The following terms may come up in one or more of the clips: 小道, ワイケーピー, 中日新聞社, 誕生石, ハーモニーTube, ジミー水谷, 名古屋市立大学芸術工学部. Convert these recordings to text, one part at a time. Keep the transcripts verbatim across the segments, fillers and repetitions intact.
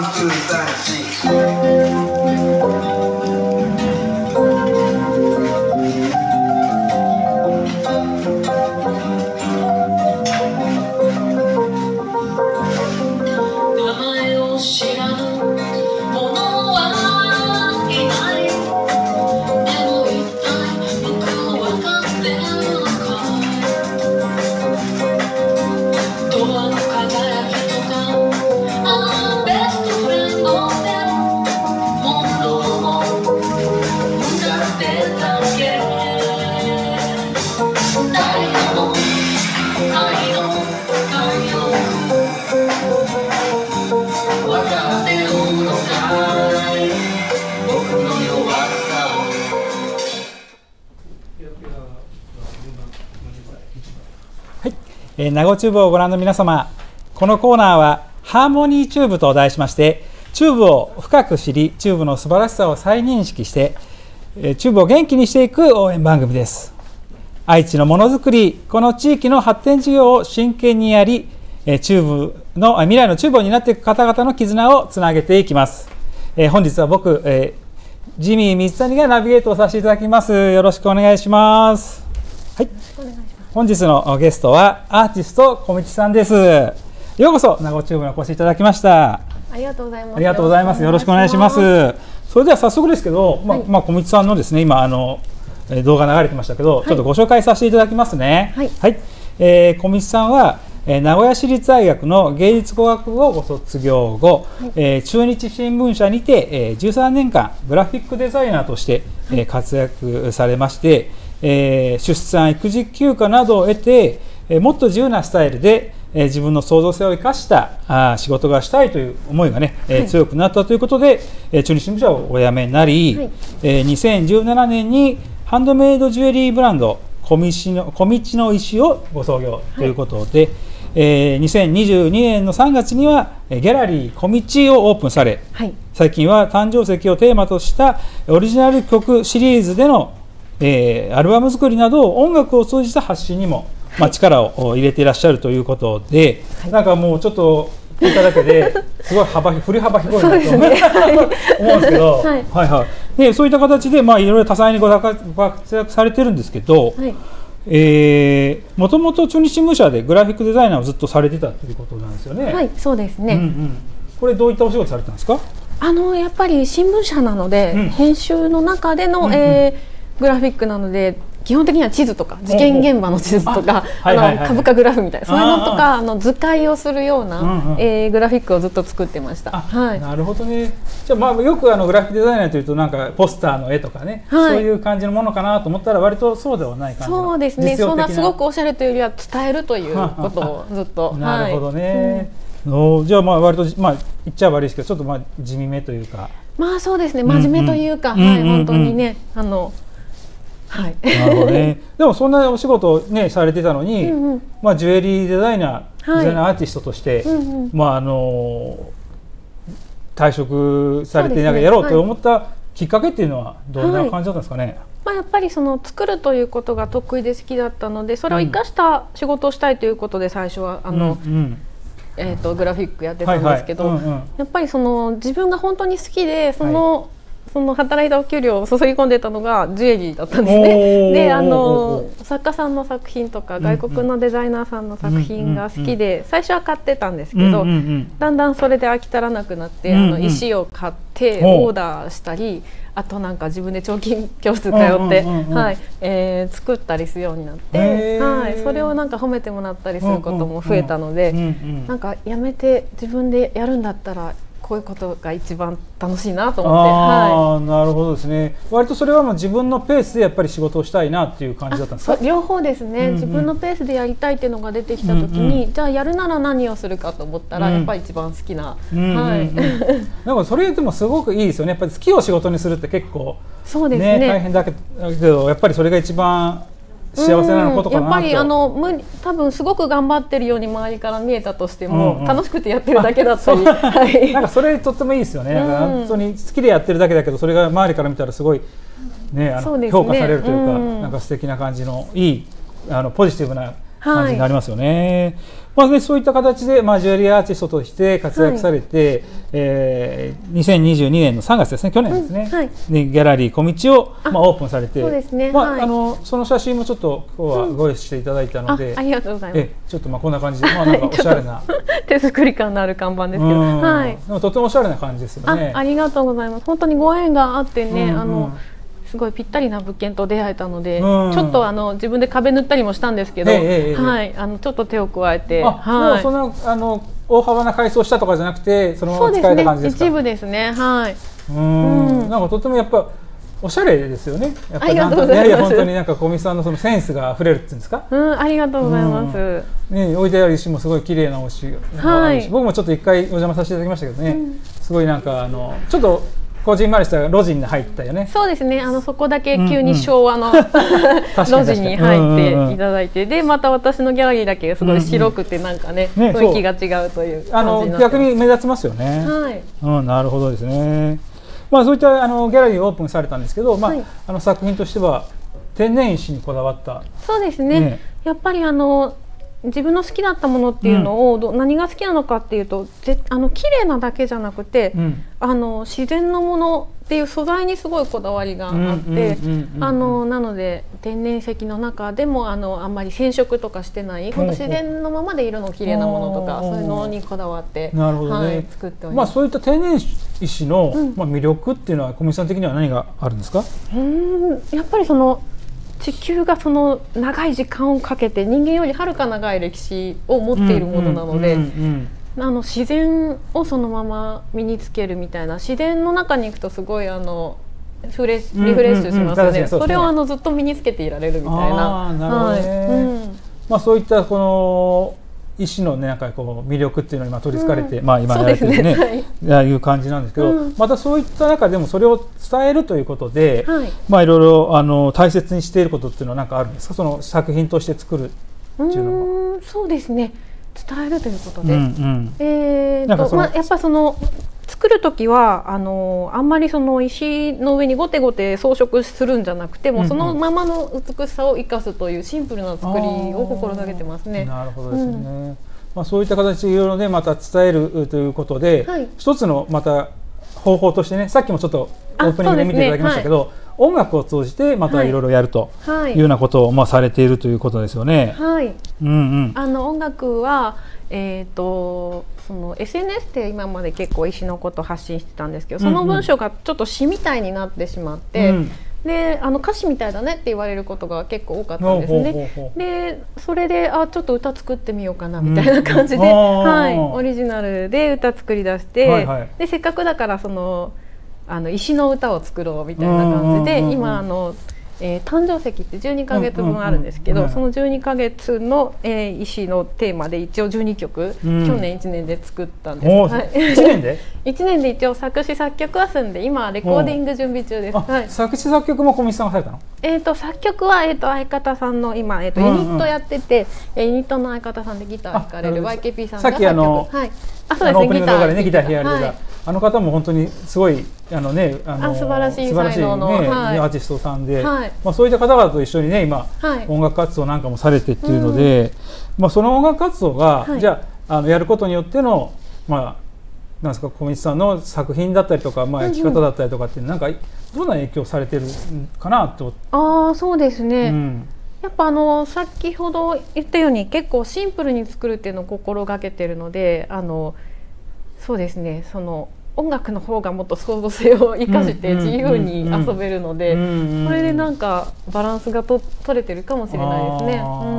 いちにさんし。名護チューブをご覧の皆様、このコーナーはハーモニーチューブと題しまして、チューブを深く知り、チューブの素晴らしさを再認識して、チューブを元気にしていく応援番組です。愛知のものづくり、この地域の発展事業を真剣にやり、チューブの未来のチューブを担っていく方々の絆をつなげていきます。本日は僕ジミー水谷がナビゲートをさせていただきます。よろしくお願いします。はい、本日のゲストはアーティスト小道さんです。ようこそ名護チューブにお越しいただきました。ありがとうございます。ありがとうございます。よろしくお願いします。それでは早速ですけど、はい、まあ、まあ、小道さんのですね、今あの動画流れてましたけど、はい、ちょっとご紹介させていただきますね。はい、はい、えー、小道さんは、えー、名古屋市立大学の芸術工学部をご卒業後、はい、えー、中日新聞社にて、えー、じゅうさんねんかんグラフィックデザイナーとして、えー、活躍されまして、えー、出産育児休暇などを得て、えー、もっと自由なスタイルで、えー、自分の創造性を生かしたあ仕事がしたいという思いがね、えー、強くなったということで、えー、中日新聞社をお辞めになり、はい、えー、にせんじゅうななねんにハンドメイドジュエリーブランド小道の、小道の石をご創業ということで、はい、えー、にせんにじゅうにねんのさんがつにはギャラリー小道をオープンされ、はい、最近は誕生石をテーマとしたオリジナル曲シリーズでのえー、アルバム作りなど音楽を通じた発信にも、まあ、力を入れていらっしゃるということで、はい、なんかもうちょっと聞いただけですごい幅振り幅広いなと思うんですけど、はいはいはい、でそういった形で、まあ、いろいろ多彩にご活躍されてるんですけど、はい、えー、もともと中日新聞社でグラフィックデザイナーをずっとされてたということなんですよね。はい、そうですね。うんうん、これどういったお仕事されてたんですか？あのやっぱり新聞社なので、うん、編集の中での、うんうん、えーグラフィックなので基本的には地図とか事件現場の地図とか株価グラフみたいなそういうのとかあの図解をするような、うんうん、えー、グラフィックをずっと作ってました。はい、なるほどね。じゃあ、まあ、よくあのグラフィックデザイナーというとなんかポスターの絵とかね、はい、そういう感じのものかなと思ったら割とそうではない感じの。そうですね。そんなすごくおしゃれというよりは伝えるということをずっと。なるほどね。うん、じゃあまあ割とまあ言っちゃ悪いですけどちょっとまあ地味めというか。まあそうですね、真面目というか、はい、本当にね、あの、はい。なるほどね。でもそんなお仕事をねされてたのに、うんうん、まあジュエリーデザイナー、はい、デザイナーアーティストとして、うんうん、まああの退職されてなんかやろうと思ったきっかけっていうのはどんな感じだったんですかね。はいはい、まあやっぱりその作るということが得意で好きだったので、それを生かした仕事をしたいということで最初はあの。うんうんえーとグラフィックやってたんですけど、やっぱりその自分が本当に好きでその、はい、その働いたお給料を注ぎ込んでたのがジュエリーだったんですね。で、あの作家さんの作品とか外国のデザイナーさんの作品が好きで最初は買ってたんですけど、だんだんそれで飽き足らなくなって、うんうん、あの石を買ってオーダーしたり、あとなんか自分で彫金教室通ってはい、えー、作ったりするようになって、はい、それをなんか褒めてもらったりすることも増えたので、なんかやめて自分でやるんだったらこういうことが一番楽しいなと思って。ああ、なるほどですね。割とそれはもう自分のペースでやっぱり仕事をしたいなっていう感じだったんですか？両方ですね。うんうん、自分のペースでやりたいっていうのが出てきたときに、うんうん、じゃあやるなら何をするかと思ったら、うん、やっぱり一番好きな。はい。でもそれでもすごくいいですよね。やっぱり好きを仕事にするって結構、そうですね。ね、大変だけどやっぱりそれが一番。幸せなのことかなと。やっぱりあの無多分すごく頑張ってるように周りから見えたとしても、うん、うん、楽しくてやってるだけだったり、はい、なんかそれとってもいいですよね。だから本当に好きでやってるだけだけどそれが周りから見たらすごい、ね、あの評価されるというか、うん、なんか素敵な感じのいいあのポジティブな感じになりますよね。はい、まあね、そういった形で、まあ、ジュエリーアーティストとして活躍されて、はい、えー、にせんにじゅうにねんのさんがつですね、去年ですね、うん、はい、でギャラリー小道をまあオープンされて、その写真もちょっと今日はご用意していただいたので、うん、あ, ありがとうございます。えちょっとまあこんな感じで、まあ、なんかおしゃれな手作り感のある看板ですけど、はい、でもとてもおしゃれな感じですよね。あ, ありがとうございます。本当にご縁があってね、うん、うん、あのすごいぴったりな物件と出会えたので、ちょっとあの自分で壁塗ったりもしたんですけど、はい、あのちょっと手を加えて、はい、そのあの大幅な改装したとかじゃなくて、そのまま使えた感じですか。一部ですね、はい。うん、なんかとてもやっぱおしゃれですよね。やっぱりなんかね、いや本当になんか小道さんのそのセンスが溢れるっていうんですか。うん、ありがとうございます。ね、置いてある石もすごい綺麗な石があるし、僕もちょっと一回お邪魔させていただきましたけどね、すごいなんかあのちょっと。こじんまりした路地に入ったよね。そうですね。あのそこだけ急に昭和の路地に入っていただいて、でまた私のギャラリーだけすごい白くてなんかね、雰囲気が違うという感じになってます。あの逆に目立ちますよね。はい。うん、なるほどですね。まあそういったあのギャラリーをオープンされたんですけど、まあ、はい、あの作品としては天然石にこだわった。そうですね。ね、やっぱりあの。自分の好きだったものっていうのをど、うん、何が好きなのかっていうと、ぜあの綺麗なだけじゃなくて、うん、あの自然のものっていう素材にすごいこだわりがあって、あのなので天然石の中でもあのあんまり染色とかしてない、本当自然のままで色の綺麗なものとか、そういうのにこだわって、なるほどね、はい、作っております。まあそういった天然石の、うん、まあ魅力っていうのは小道さん的には何があるんですか？うん、やっぱりその。地球がその長い時間をかけて人間よりはるか長い歴史を持っているものなので、あの自然をそのまま身につけるみたいな、自然の中に行くとすごいあのフレッリフレッシュしますよね。それをあのずっと身につけていられるみたいな。なるほどね。まあそういったこの石のねなんかこう魅力っていうのにまあ取りつかれて、うん、まあ今やられてるね、はい、ああいう感じなんですけど、うん、またそういった中でもそれを伝えるということで、はい、まあいろいろあの大切にしていることっていうのはなんかあるんですか、その作品として作るっていうのは。そうですね、伝えるということで、うん、うん、えーと、まあやっぱその作る時はあのあんまりその石の上にゴテゴテ装飾するんじゃなくても、うん、うん、そのままの美しさを生かすというシンプルな作りを心がけてますね。なるほどですね。うん、まあそういった形でいろいろねまた伝えるということで、はい、一つのまた方法としてね、さっきもちょっとオープニングで見ていただきましたけど、ね、はい、音楽を通じてまたいろいろやるというようなことをまあされているということですよね。はい。うん、うん、あの音楽はえっと。その エスエヌエス って今まで結構石のこと発信してたんですけど、その文章がちょっと詩みたいになってしまって、うん、うん、であの歌詞みたいだねって言われることが結構多かったんですね。でそれであちょっと歌作ってみようかなみたいな感じで、うん、はい、オリジナルで歌作り出して、はい、はい、でせっかくだからそのあの石の歌を作ろうみたいな感じで、今あの。えー、誕生石ってじゅうにかげつぶんあるんですけど、そのじゅうにかげつの、えー、石のテーマで一応じゅうにきょく、うん、去年いちねんで作ったんです。いちねんでいちねんで一応作詞作曲は済んで、今レコーディング準備中です。はい、作詞作曲も小道さんがされたの？えーと作曲は、えー、と相方さんの今、えー、とユニットやってて、うん、うん、ユニットの相方さんでギター弾かれる ワイケーピー さんが作曲、さっきのオープニングの動画でねギター弾かれる、はい、あの方も本当にすごいあのね、あの素晴らしい才能のアーティストさんで、まあそういった方々と一緒にね今音楽活動なんかもされてっていうので、まあその音楽活動がじゃああのやることによってのまあなんですか小道さんの作品だったりとかまあ生き方だったりとかってなんかどんな影響されてるかなと。ああそうですね。やっぱあの先ほど言ったように結構シンプルに作るっていうのを心がけてるので、あのそうですね、その音楽の方がもっと創造性を生かして自由に遊べるので、それでなんかバランスがと取れてるかもしれないですね。う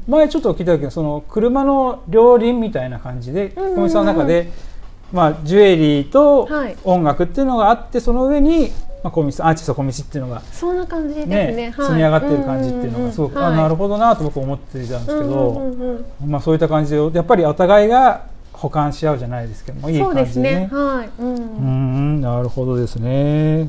ん、前ちょっと聞いたけど、その車の両輪みたいな感じで小道さんの中で、まあジュエリーと音楽っていうのがあって、はい、その上にまあ小道さんアーティスト小道っていうのがそんな感じですね。積み上がってる感じっていうのがすごくあなるほどなと僕思ってたんですけど、まあそういった感じでやっぱりお互いが補完し合うじゃないですけども、いい感じでね。はい。うん。うん、なるほどですね。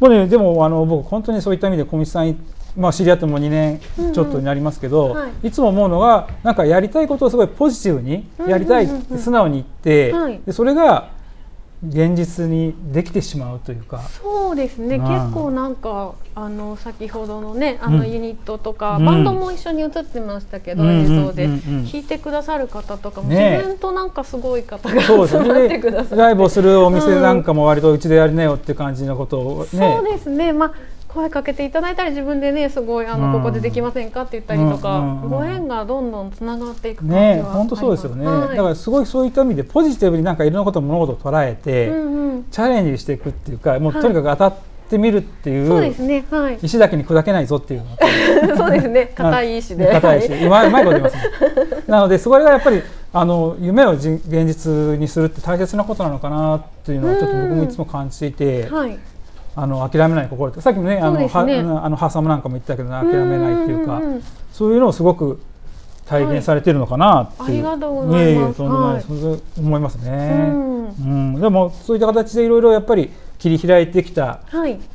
もうね、でもあの僕本当にそういった意味で小道さん、まあ知り合ってもにねんちょっとになりますけど、うん、うん、はい、いつも思うのがなんかやりたいことをすごいポジティブにやりたいって素直に言って、それが現実にできてしまうというか。そうですね、うん、結構なんかあの先ほどのねあのユニットとか、うん、バンドも一緒に映ってましたけど、うん、映像で弾いてくださる方とかも、ね、自分となんかすごい方が集まってくださって、ライブをするお店なんかも割とうちでやりなよって感じのことを、ね、そうですね、まあ声かけていただいたり自分でねすごいあのここでできませんかって言ったりとか、ご縁がどんどんつながっていく感じはありますね。本当そうですよね、はい、だからすごいそういった意味でポジティブになんかいろんなこと物事を捉えて、うん、うん、チャレンジしていくっていうか、もうとにかく当たってみるっていう、はい、そうですね、はい、石だけに砕けないぞっていうそうですね、硬い石で硬い石、うまいこと言いますねなのでそれがやっぱりあの夢を現実にするって大切なことなのかなっていうのはちょっと僕もいつも感じていて。はい、あの諦めない心ってさっきもね、あのハーサムなんかも言ったけど諦めないっていうか、そういうのをすごく体現されているのかなっていう、ありがとうございます、思いますね。でもそういった形でいろいろやっぱり切り開いてきた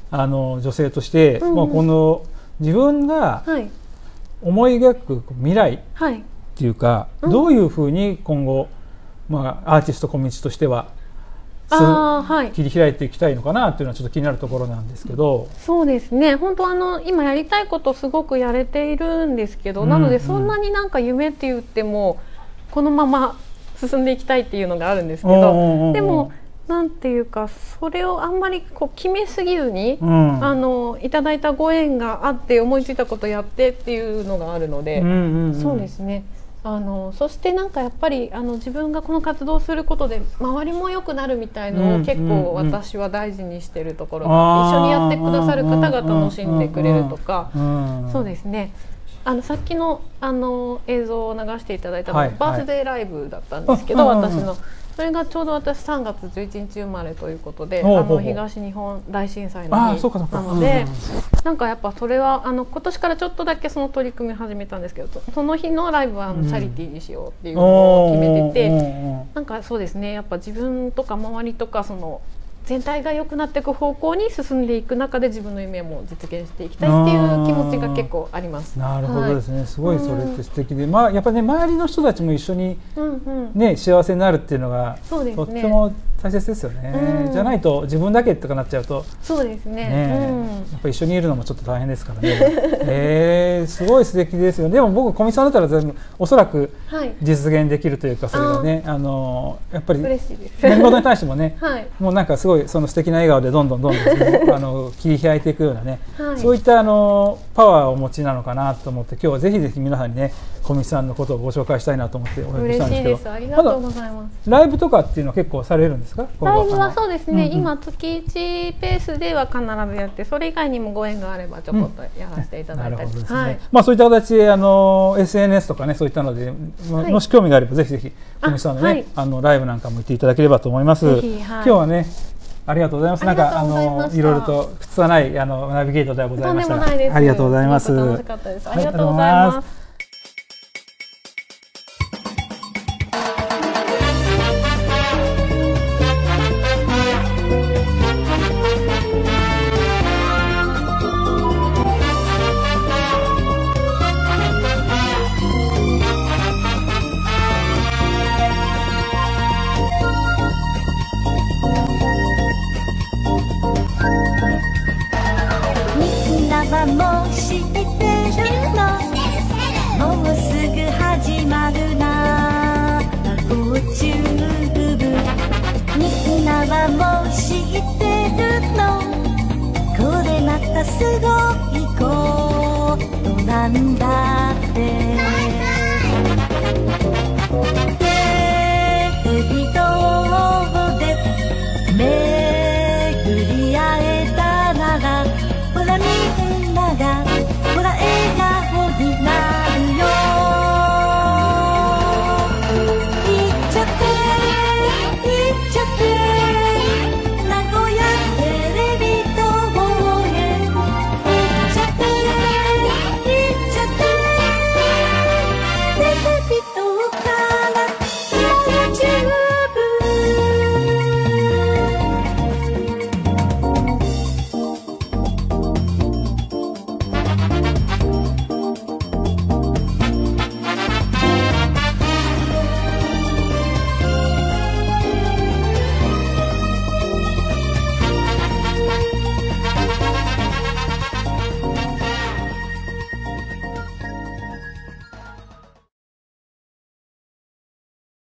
あの女性として、もうこの自分が思い描く未来っていうか、どういうふうに今後まあアーティストコミュニティとしては切り開いていきたいのかなというのはちょっと気になるところなんですけど。そうですね、本当あの今やりたいことすごくやれているんですけど、うん、うん、なのでそんなになんか夢って言ってもこのまま進んでいきたいっていうのがあるんですけど、でもなんていうかそれをあんまりこう決めすぎずに、うん、あのいただいたご縁があって思いついたことやってっていうのがあるので、そうですね。あのそしてなんかやっぱりあの自分がこの活動することで周りも良くなるみたいのを結構私は大事にしてるところが、一緒にやってくださる方が楽しんでくれるとか、そうですね、あのさっきのあの映像を流していただいたのが、はい、バースデーライブだったんですけど、はい、私のそれがちょうど私さんがつじゅういちにち生まれということで、あの東日本大震災の日なので、なんかやっぱそれはあの今年からちょっとだけその取り組み始めたんですけど、その日のライブはあのチャリティーにしようっていうのを決めてて、うん、なんかそうですね、やっぱ自分とか周りとかその全体が良くなっていく方向に進んでいく中で自分の夢も実現していきたいっていう気持ちが結構あります。なるほどですね。はい、すごいそれって素敵で、まあやっぱね周りの人たちも一緒にね、うん、幸せになるっていうのがとっても大切ですよね。うん、じゃないと自分だけとかなっちゃうと、そうですね。ね、うん、やっぱ一緒にいるのもちょっと大変ですからね。えー、すごい素敵ですよ。でも僕小見さんだったら全部おそらく実現できるというか、それがね、はい、あのやっぱり何事に対してもね、はい、もうなんかすごいその素敵な笑顔でどんどんどんどんあの切り開いていくようなね、はい、そういったあのパワーをお持ちなのかなと思って、今日はぜひぜひ皆さんにね小見さんのことをご紹介したいなと思ってお呼びしたんですけど、ありがとうございます。ライブとかっていうのは結構されるんですか？ライブはそうですね、うん、うん、今つきいちペースでは必ずやって、それ以外にもご縁があればちょこっとやらせていただいたり、まあそういった形であの エスエヌエス とかねそういったので、まあはい、もし興味があればぜひぜひ小見さんのね、あ、はい、あのライブなんかも行っていただければと思います。はい、今日はねありがとうございます。なんかあのいろいろと普通はないあのナビゲートではございましたが、ありがとうございます。楽しかったです。ありがとうございます。すごいことなんだって。